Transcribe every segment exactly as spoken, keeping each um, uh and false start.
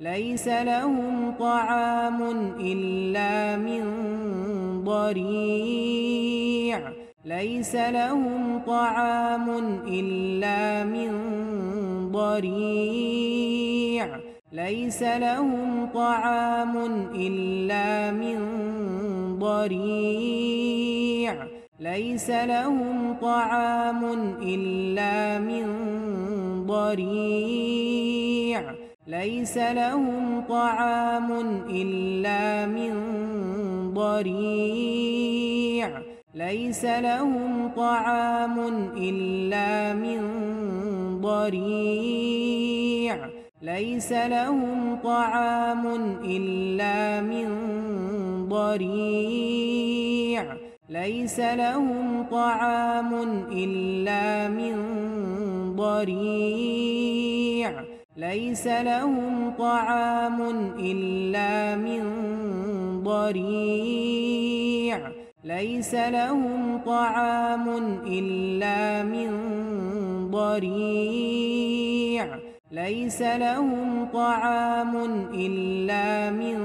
ليس لهم طعام إلا من ضريع ليس لهم طعام إلا من ضريع ليس لهم طعام إلا من ضريع ليس لهم طعام إلا من ضريع ليس لهم طعام إلا من ضريع ليس لهم طعام إلا من ضريع ليس لهم طعام إلا من ضريع ليس لهم طعام إلا من ضريع ليس لهم طعام إلا من ضريع ليس لهم طعام إلا من ضريع ليس لهم طعام إلا من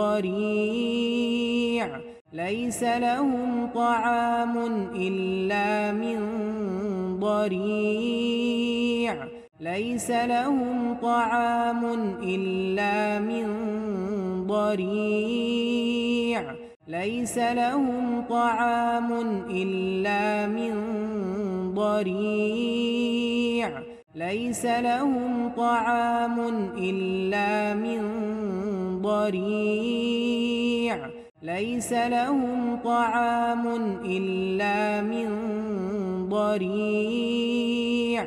ضريع ليس لهم طعام إلا من ضريع ليس لهم طعام إلا من ضريع ليس لهم طعام إلا من ضريع ليس لهم طعام إلا من ضريع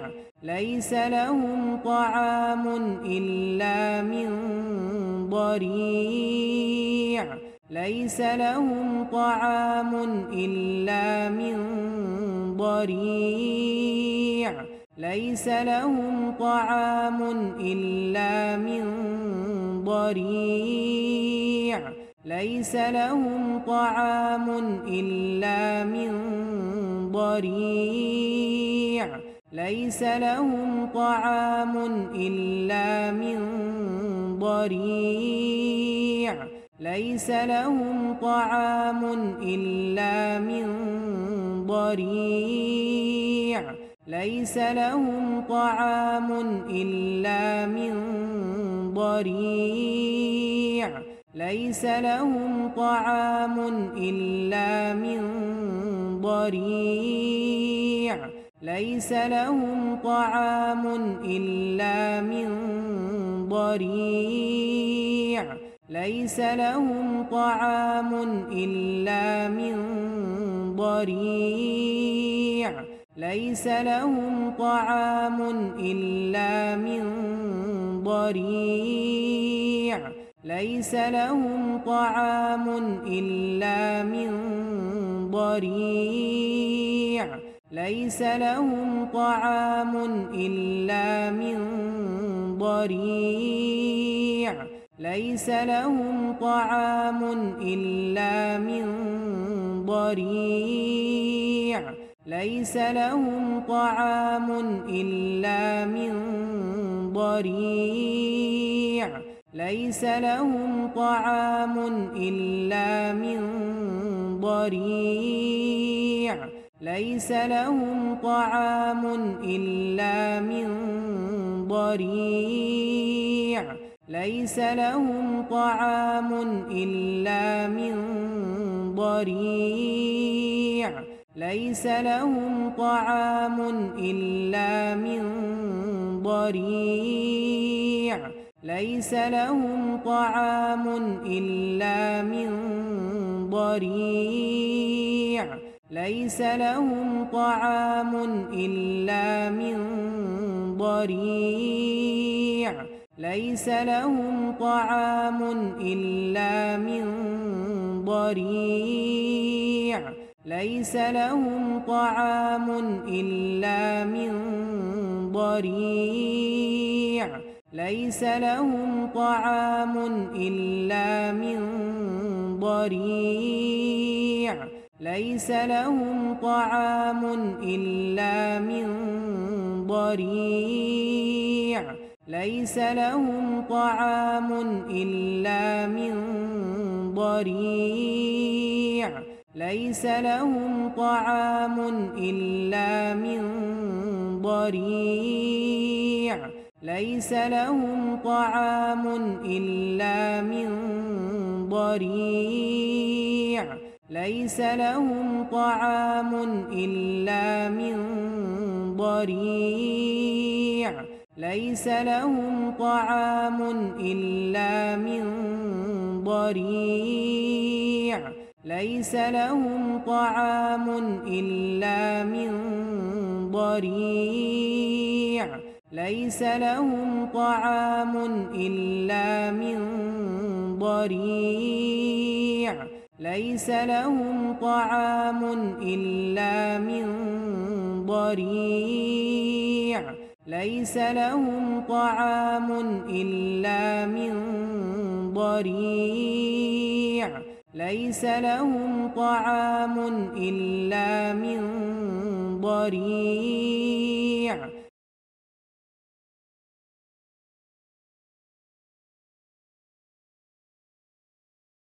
ليس لهم طعام إلا من ضريع ليس لهم طعام إلا من ضريع ليس لهم طعام إلا من ضريع ليس لهم طعام إلا من ضريع ليس لهم طعام إلا من ضريع ليس لهم طعام إلا من ضريع ليس لهم طعام إلا من ضريع ليس لهم طعام إلا من ضريع ليس لهم طعام إلا من ضريع ليس لهم طعام إلا من ضريع ليس لهم طعام إلا من ضريع ليس لهم طعام إلا من ضريع ليس لهم طعام إلا من ضريع ليس لهم طعام إلا من ضريع ليس لهم طعام إلا من ضريع ليس لهم طعام إلا من ضريع ليس لهم طعام إلا من ضريع ليس لهم طعام إلا من ضريع ليس لهم طعام إلا من ضريع ليس لهم طعام إلا من ضريع ليس لهم طعام إلا من ضريع ليس لهم طعام إلا من ضريع ليس لهم طعام إلا من ضريع ليس لهم طعام إلا من ضريع ليس لهم طعام إلا من ضريع ليس لهم طعام إلا من ضريع ليس لهم طعام إلا من ضريع ليس لهم طعام إلا من ضريع ليس لهم طعام إلا من ضريع ليس لهم طعام إلا من ضريع ليس لهم طعام إلا من ضريع ليس لهم طعام إلا من ضريع ليس لهم طعام إلا من ضريع ليس لهم طعام إلا من ضريع ليس لهم طعام إلا من ضريع ليس لهم طعام إلا من ضريع